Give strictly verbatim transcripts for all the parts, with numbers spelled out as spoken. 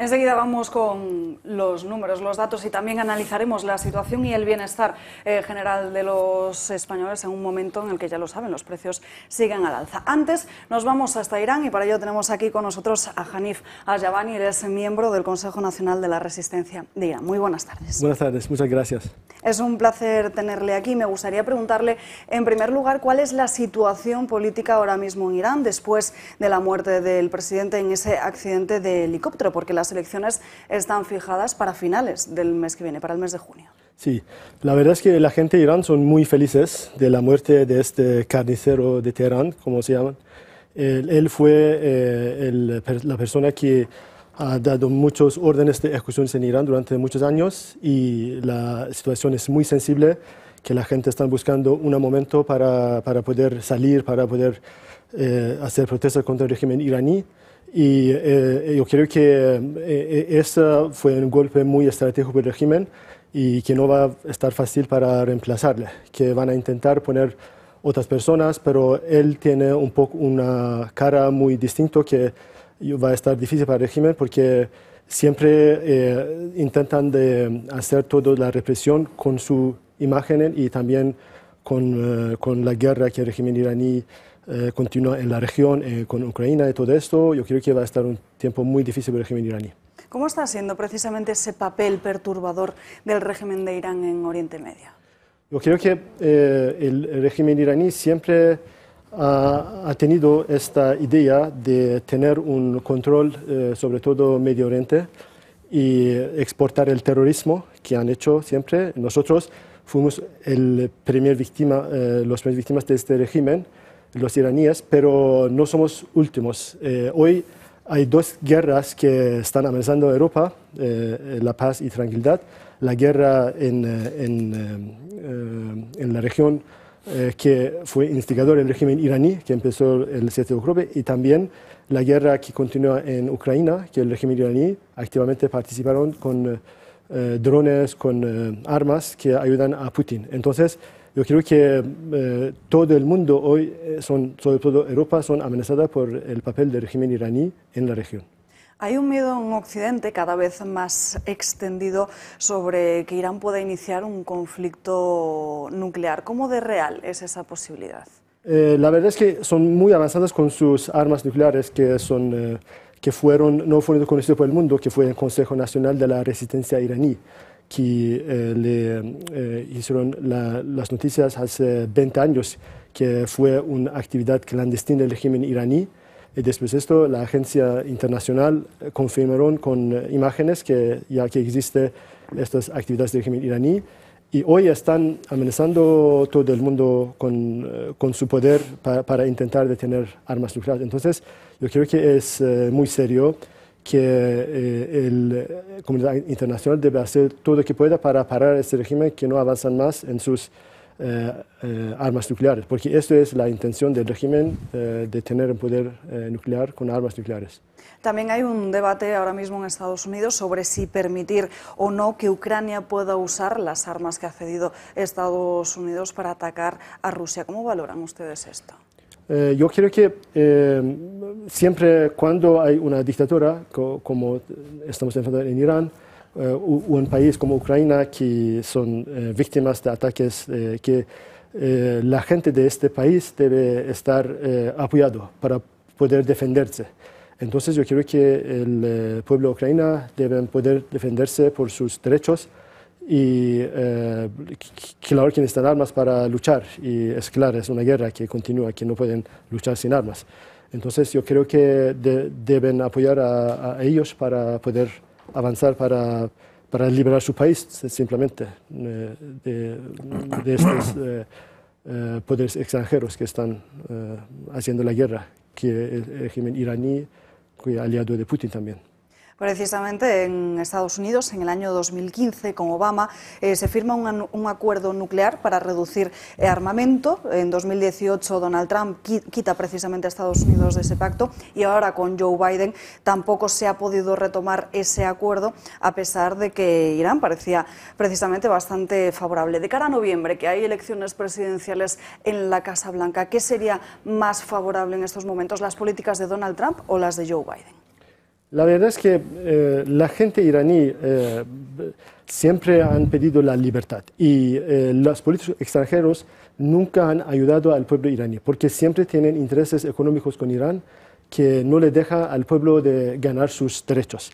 Enseguida vamos con los números, los datos y también analizaremos la situación y el bienestar eh, general de los españoles en un momento en el que, ya lo saben, los precios siguen al alza. Antes nos vamos hasta Irán y para ello tenemos aquí con nosotros a Hanif Asyabani, él es miembro del Consejo Nacional de la Resistencia de Irán. Muy buenas tardes. Buenas tardes, muchas gracias. Es un placer tenerle aquí. Me gustaría preguntarle, en primer lugar, cuál es la situación política ahora mismo en Irán después de la muerte del presidente en ese accidente de helicóptero, porque las elecciones están fijadas para finales del mes que viene, para el mes de junio. Sí, la verdad es que la gente de Irán son muy felices de la muerte de este carnicero de Teherán, como se llaman. Él, él fue eh, el, la persona que ha dado muchos órdenes de ejecución en Irán durante muchos años y la situación es muy sensible, que la gente está buscando un momento para, para poder salir, para poder eh, hacer protestas contra el régimen iraní. Y eh, yo creo que eh, este fue un golpe muy estratégico para el régimen y que no va a estar fácil para reemplazarle, que van a intentar poner otras personas, pero él tiene un poco una cara muy distinta que va a estar difícil para el régimen porque siempre eh, intentan de hacer toda la represión con su imagen y también con, eh, con la guerra que el régimen iraní Eh, continúa en la región, eh, con Ucrania y todo esto. Yo creo que va a estar un tiempo muy difícil para el régimen iraní. ¿Cómo está siendo precisamente ese papel perturbador del régimen de Irán en Oriente Medio? Yo creo que eh, el régimen iraní siempre ha, ha tenido esta idea de tener un control eh, sobre todo Medio Oriente y exportar el terrorismo que han hecho siempre. Nosotros fuimos el primer víctima, eh, los primeros víctimas de este régimen, los iraníes, pero no somos últimos. Eh, hoy hay dos guerras que están amenazando a Europa, eh, la paz y tranquilidad. La guerra en, en, eh, en la región eh, que fue instigador del régimen iraní, que empezó el siete de octubre, y también la guerra que continúa en Ucrania, que el régimen iraní activamente participaron con eh, drones, con eh, armas que ayudan a Putin. Entonces, yo creo que eh, todo el mundo hoy, son, sobre todo Europa, son amenazadas por el papel del régimen iraní en la región. Hay un miedo en Occidente cada vez más extendido sobre que Irán pueda iniciar un conflicto nuclear. ¿Cómo de real es esa posibilidad? Eh, la verdad es que son muy avanzadas con sus armas nucleares que, son, eh, que fueron, no fueron conocidas por el mundo, que fue el Consejo Nacional de la Resistencia iraní, que eh, le eh, hicieron la, las noticias hace veinte años, que fue una actividad clandestina del régimen iraní. Y después de esto, la agencia internacional confirmaron con imágenes que ya que existen estas actividades del régimen iraní. Y hoy están amenazando todo el mundo con, con su poder para, para intentar detener armas nucleares. Entonces, yo creo que es eh, muy serio que eh, la comunidad internacional debe hacer todo lo que pueda para parar este régimen, que no avanzan más en sus eh, eh, armas nucleares, porque esto es la intención del régimen eh, de tener un poder eh, nuclear con armas nucleares. También hay un debate ahora mismo en Estados Unidos sobre si permitir o no que Ucrania pueda usar las armas que ha cedido Estados Unidos para atacar a Rusia. ¿Cómo valoran ustedes esto? Eh, yo creo que eh, siempre cuando hay una dictadura, co como estamos enfrentando en Irán, eh, o, o un país como Ucrania, que son eh, víctimas de ataques, eh, que eh, la gente de este país debe estar eh, apoyado para poder defenderse. Entonces yo creo que el eh, pueblo ucraniano debe poder defenderse por sus derechos y eh, claro que necesitan armas para luchar, y es claro, es una guerra que continúa, que no pueden luchar sin armas. Entonces yo creo que de, deben apoyar a, a ellos para poder avanzar, para, para liberar su país simplemente eh, de, de estos eh, eh, poderes extranjeros que están eh, haciendo la guerra, que el régimen iraní, que es aliado de Putin también. Precisamente en Estados Unidos, en el año dos mil quince, con Obama, eh, se firma un, un acuerdo nuclear para reducir eh, armamento. En dos mil dieciocho Donald Trump quita precisamente a Estados Unidos de ese pacto y ahora con Joe Biden tampoco se ha podido retomar ese acuerdo, a pesar de que Irán parecía precisamente bastante favorable. De cara a noviembre, que hay elecciones presidenciales en la Casa Blanca, ¿qué sería más favorable en estos momentos, las políticas de Donald Trump o las de Joe Biden? La verdad es que eh, la gente iraní eh, siempre han pedido la libertad y eh, los políticos extranjeros nunca han ayudado al pueblo iraní porque siempre tienen intereses económicos con Irán que no le deja al pueblo de ganar sus derechos.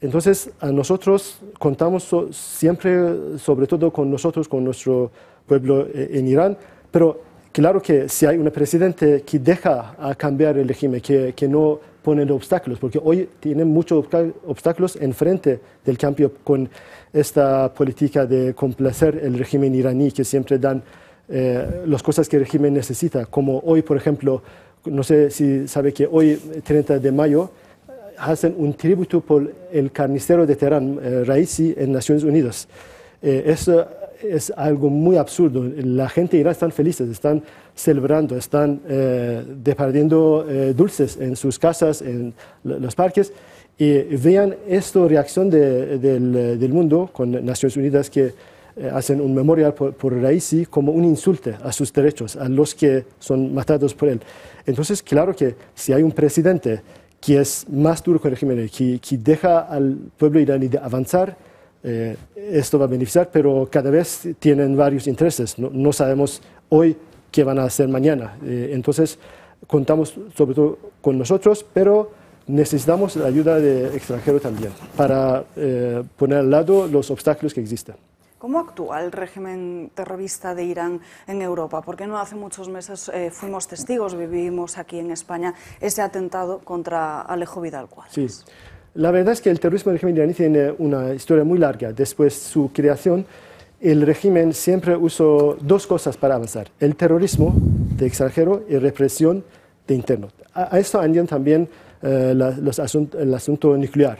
Entonces, a nosotros contamos so, siempre, sobre todo con nosotros, con nuestro pueblo eh, en Irán, pero claro que si hay un presidente que deja a cambiar el régimen, que, que no ponen obstáculos, porque hoy tienen muchos obstáculos enfrente del cambio con esta política de complacer el régimen iraní, que siempre dan eh, las cosas que el régimen necesita. Como hoy, por ejemplo, no sé si sabe que hoy, treinta de mayo, hacen un tributo por el carnicero de Teherán, eh, Raisi, en Naciones Unidas. Eh, eso es algo muy absurdo. La gente de Irán están felices, están celebrando, están eh, departiendo eh, dulces en sus casas, en los parques. Y vean esta reacción de, del, del mundo con Naciones Unidas que eh, hacen un memorial por, por Raisi como un insulto a sus derechos, a los que son matados por él. Entonces, claro que si hay un presidente que es más duro que el régimen, que, que deja al pueblo iraní de avanzar, eh, esto va a beneficiar, pero cada vez tienen varios intereses. No, no sabemos hoy qué van a hacer mañana. Eh, entonces, contamos sobre todo con nosotros, pero necesitamos la ayuda de extranjeros también para eh, poner al lado los obstáculos que existen. ¿Cómo actúa el régimen terrorista de Irán en Europa? Porque no hace muchos meses eh, fuimos testigos, vivimos aquí en España, ese atentado contra Alejo Vidal-Quadras. Sí, la verdad es que el terrorismo del régimen iraní tiene una historia muy larga. Después de su creación, el régimen siempre usó dos cosas para avanzar: el terrorismo de extranjero y represión de interno. A, a esto añaden también eh, la, los asunt, el asunto nuclear.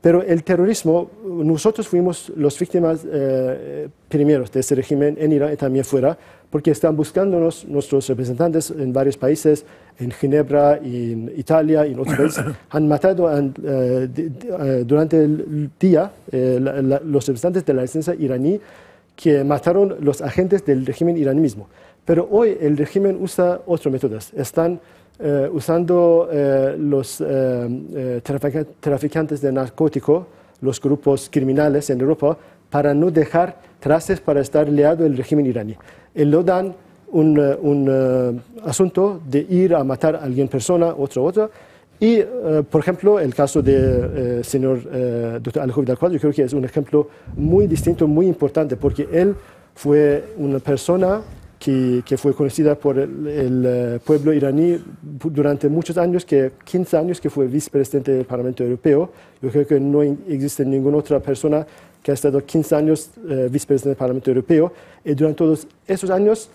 Pero el terrorismo, nosotros fuimos las víctimas eh, primeros de ese régimen en Irán y también fuera, porque están buscándonos nuestros representantes en varios países, en Ginebra, en Italia, en otros países. Han matado han, eh, de, de, durante el día eh, la, la, los representantes de la resistencia iraní que mataron los agentes del régimen iraní mismo. Pero hoy el régimen usa otros métodos. Están Eh, usando eh, los eh, traficantes de narcóticos, los grupos criminales en Europa, para no dejar trazas para estar liado al régimen iraní. Y lo dan un, un uh, asunto de ir a matar a alguien, persona, otro, otro. Y, uh, por ejemplo, el caso del eh, señor eh, doctor Alejo Vidal-Quadras, yo creo que es un ejemplo muy distinto, muy importante, porque él fue una persona Que, que fue conocida por el, el pueblo iraní durante muchos años, que quince años que fue vicepresidente del Parlamento Europeo. Yo creo que no existe ninguna otra persona que ha estado quince años eh, vicepresidente del Parlamento Europeo. Y durante todos esos años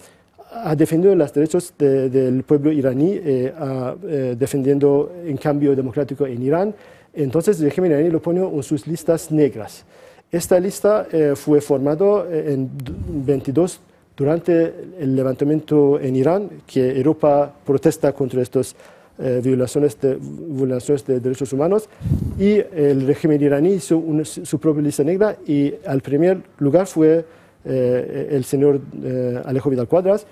ha defendido los derechos de, del pueblo iraní, eh, a, eh, defendiendo un cambio democrático en Irán. Entonces el régimen iraní lo pone en sus listas negras. Esta lista eh, fue formada en veintidós durante el levantamiento en Irán, que Europa protesta contra estas eh, violaciones, de, violaciones de derechos humanos, y el régimen iraní hizo una, su propia lista negra, y al primer lugar fue eh, el señor eh, Alejo Vidal-Quadras,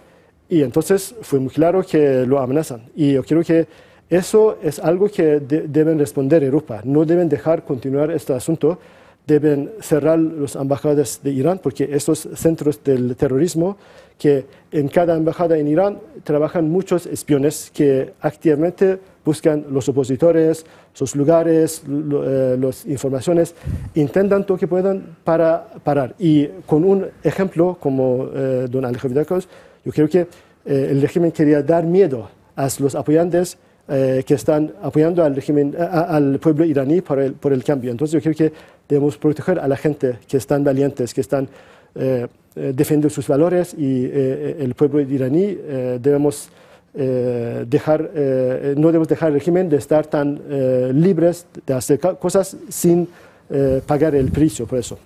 y entonces fue muy claro que lo amenazan. Y yo creo que eso es algo que de, deben responder Europa, no deben dejar continuar este asunto. Deben cerrar las embajadas de Irán, porque estos centros del terrorismo, que en cada embajada en Irán trabajan muchos espiones que activamente buscan los opositores, sus lugares, las informaciones, intentan todo lo que puedan para parar. Y con un ejemplo como eh, don Alejo Vidal-Quadras, yo creo que eh, el régimen quería dar miedo a los apoyantes Eh, que están apoyando al régimen, a, al pueblo iraní por el, por el cambio. Entonces yo creo que debemos proteger a la gente que están valientes, que están eh, defendiendo sus valores, y eh, el pueblo iraní eh, debemos eh, dejar, eh, no debemos dejar al régimen de estar tan eh, libres de hacer cosas sin eh, pagar el precio por eso.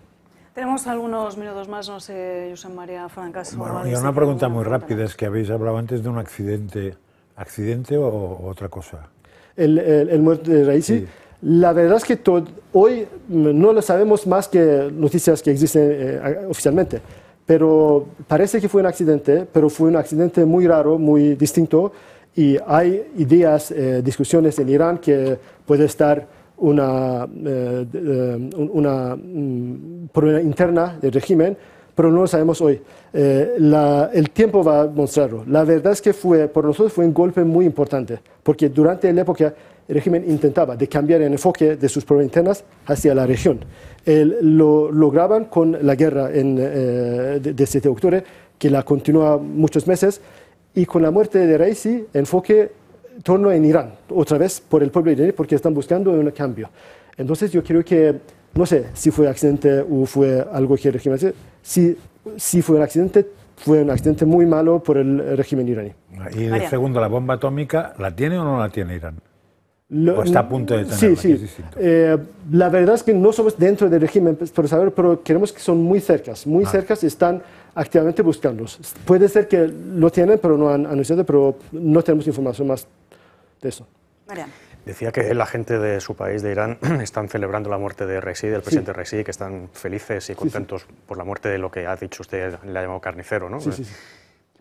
Tenemos algunos minutos más, no sé, José María Francas. Bueno, y una pregunta muy rápida, es que habéis hablado antes de un accidente. ¿Accidente o, o otra cosa? El, el, el muerto de Raisi. Sí. La verdad es que todo, hoy no lo sabemos más que noticias que existen eh, oficialmente. Pero parece que fue un accidente, pero fue un accidente muy raro, muy distinto. Y hay ideas, eh, discusiones en Irán que puede estar una, eh, una um, problema interna del régimen, pero no lo sabemos hoy. Eh, la, el tiempo va a mostrarlo. La verdad es que fue, por nosotros fue un golpe muy importante, porque durante la época el régimen intentaba de cambiar el enfoque de sus problemas internas hacia la región. El, lo lograban con la guerra en, eh, de, de siete de octubre, que la continúa muchos meses, y con la muerte de Raisi, enfoque torno en Irán, otra vez por el pueblo iraní, porque están buscando un cambio. Entonces yo creo que, no sé si fue accidente o fue algo que el régimen hace, si, si fue un accidente, fue un accidente muy malo por el régimen iraní. Y de segundo, ¿la bomba atómica la tiene o no la tiene Irán? Lo, ¿O está a punto de tenerla? Sí, sí. Eh, la verdad es que no somos dentro del régimen, pero, saber, pero creemos que son muy cercas, muy ah. cercas y están activamente buscándolos. Puede ser que lo tienen, pero no han anunciado, pero no tenemos información más de eso. Mariano. Decía que la gente de su país, de Irán, están celebrando la muerte de Raisi, del presidente sí. Raisi, que están felices y contentos sí, sí. por la muerte de lo que ha dicho usted, le ha llamado carnicero, ¿no? Sí, sí, sí.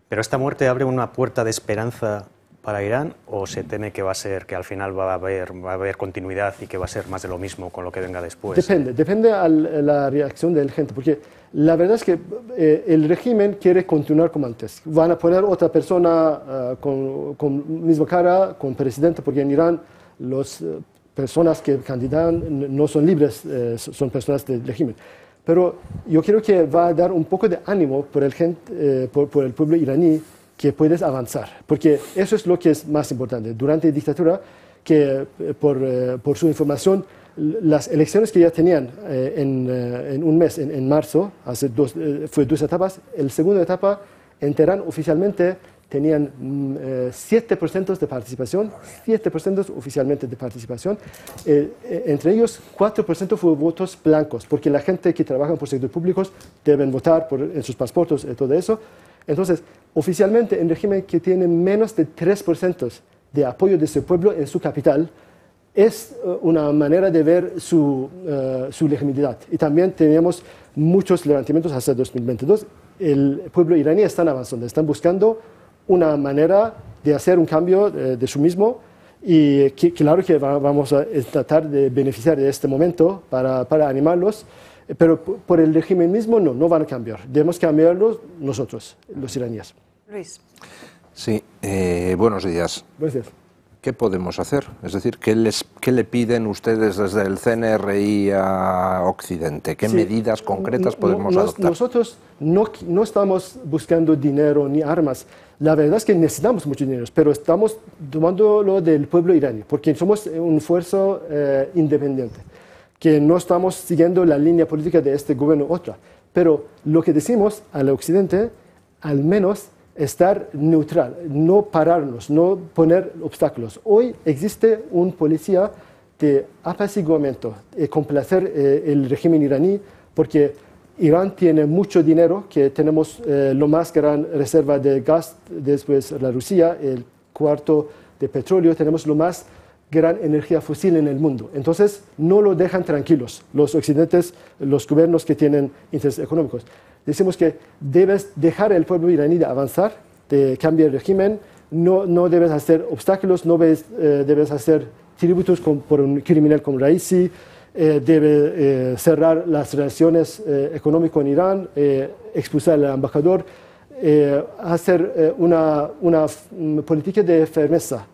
Pero esta muerte abre una puerta de esperanza para Irán, ¿o se teme que va a ser, que al final va a haber, va a haber continuidad y que va a ser más de lo mismo con lo que venga después? Depende, depende a la reacción de la gente, porque la verdad es que eh, el régimen quiere continuar como antes. Van a poner otra persona uh, con, con misma cara, con presidente, porque en Irán las uh, personas que candidan no son libres, eh, son personas del régimen. Pero yo creo que va a dar un poco de ánimo por el, gente, eh, por, por el pueblo iraní, que puedes avanzar, porque eso es lo que es más importante. Durante la dictadura, que por, eh, por su información, las elecciones que ya tenían eh, en, eh, en un mes, en, en marzo, hace dos, eh, fue dos etapas, la segunda etapa en Teherán oficialmente tenían eh, siete por ciento de participación, siete por ciento oficialmente de participación, eh, entre ellos cuatro por ciento fue votos blancos, porque la gente que trabaja por sectores públicos deben votar por, en sus pasaportes y todo eso. Entonces, oficialmente, el régimen que tiene menos de tres por ciento de apoyo de su pueblo en su capital es una manera de ver su, uh, su legitimidad. Y también tenemos muchos levantamientos hasta dos mil veintidós. El pueblo iraní está avanzando, están buscando una manera de hacer un cambio de, de sí mismo. Y que, claro que va, vamos a tratar de beneficiar de este momento para, para animarlos. Pero por el régimen mismo no, no van a cambiar. Debemos cambiarlos nosotros, los iraníes. Luis. Sí, eh, buenos días. Buenos días. ¿Qué podemos hacer? Es decir, ¿qué, les, qué le piden ustedes desde el C N R I a Occidente? ¿Qué sí, medidas concretas podemos no, nos, adoptar? Nosotros no, no estamos buscando dinero ni armas. La verdad es que necesitamos mucho dinero, pero estamos tomándolo del pueblo iraní, porque somos un esfuerzo eh, independiente, que no estamos siguiendo la línea política de este gobierno u otra. Pero lo que decimos al Occidente, al menos estar neutral, no pararnos, no poner obstáculos. Hoy existe un policía de apaciguamiento, de complacer eh, el régimen iraní, porque Irán tiene mucho dinero, que tenemos eh, lo más gran reserva de gas, después la Rusia, el cuarto de petróleo, tenemos lo más gran energía fósil en el mundo. Entonces, no lo dejan tranquilos los occidentales, los gobiernos que tienen intereses económicos. Decimos que debes dejar al pueblo iraní de avanzar, de cambiar el régimen, no, no debes hacer obstáculos, no debes, eh, debes hacer tributos con, por un criminal como Raisi, eh, debe eh, cerrar las relaciones eh, económicas con Irán, eh, expulsar al embajador, eh, hacer eh, una, una política de firmeza,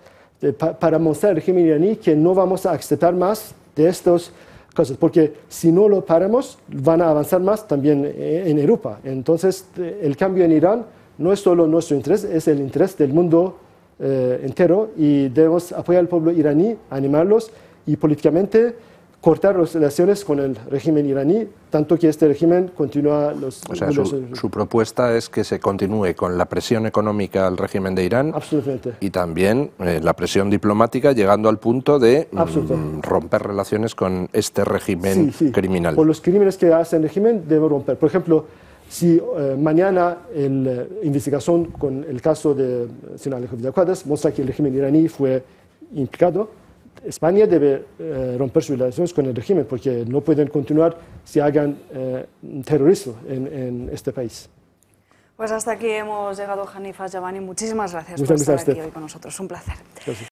para mostrar al régimen iraní que no vamos a aceptar más de estas cosas, porque si no lo paramos, van a avanzar más también en Europa. Entonces, el cambio en Irán no es solo nuestro interés, es el interés del mundo eh, entero, y debemos apoyar al pueblo iraní, animarlos y políticamente cortar las relaciones con el régimen iraní, tanto que este régimen continúa los... O sea, los, su, los... su propuesta es que se continúe con la presión económica al régimen de Irán. Absolutamente. Y también eh, la presión diplomática, llegando al punto de mm, romper relaciones con este régimen sí, sí. criminal. Por los crímenes que hace el régimen debe romper. Por ejemplo, si eh, mañana la investigación con el caso de Alejo Vidal-Quadras muestra que el régimen iraní fue implicado, España debe eh, romper sus relaciones con el régimen, porque no pueden continuar si hagan eh, terrorismo en, en este país. Pues hasta aquí hemos llegado, Hanif Asyabani. Muchísimas gracias Muchas por estar aquí hoy con nosotros. Un placer. Gracias.